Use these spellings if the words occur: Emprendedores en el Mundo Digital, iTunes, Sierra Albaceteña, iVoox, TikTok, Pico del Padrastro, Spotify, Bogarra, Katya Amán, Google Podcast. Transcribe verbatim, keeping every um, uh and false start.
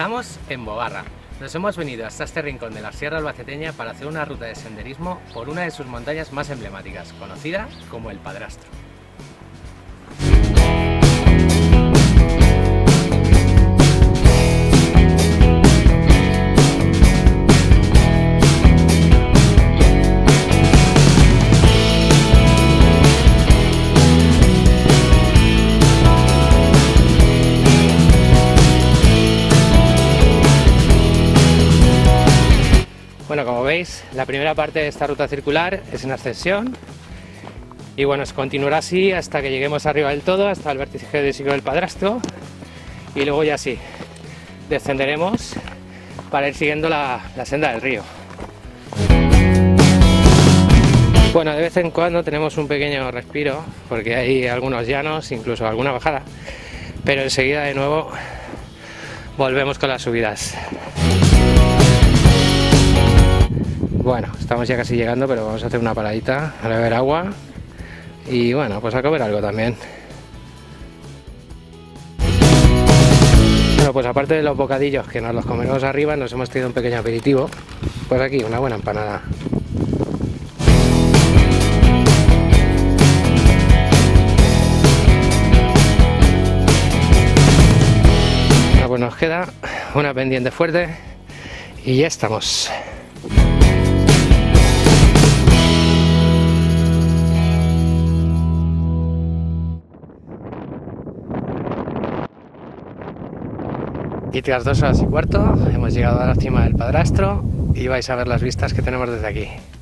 Estamos en Bogarra. Nos hemos venido hasta este rincón de la Sierra Albaceteña para hacer una ruta de senderismo por una de sus montañas más emblemáticas, conocida como el Padrastro. Bueno, como veis, la primera parte de esta ruta circular es en ascensión y bueno, se continuará así hasta que lleguemos arriba del todo, hasta el vértice del Pico del Padrastro, y luego ya sí, descenderemos para ir siguiendo la, la senda del río. Bueno, de vez en cuando tenemos un pequeño respiro porque hay algunos llanos, incluso alguna bajada, pero enseguida de nuevo volvemos con las subidas. Bueno, estamos ya casi llegando, pero vamos a hacer una paradita a beber agua y bueno, pues a comer algo también. Bueno, pues aparte de los bocadillos que nos los comemos arriba, nos hemos traído un pequeño aperitivo. Pues aquí, una buena empanada. Bueno, pues nos queda una pendiente fuerte y ya estamos. Y tras dos horas y cuarto hemos llegado a la cima del Padrastro y vais a ver las vistas que tenemos desde aquí.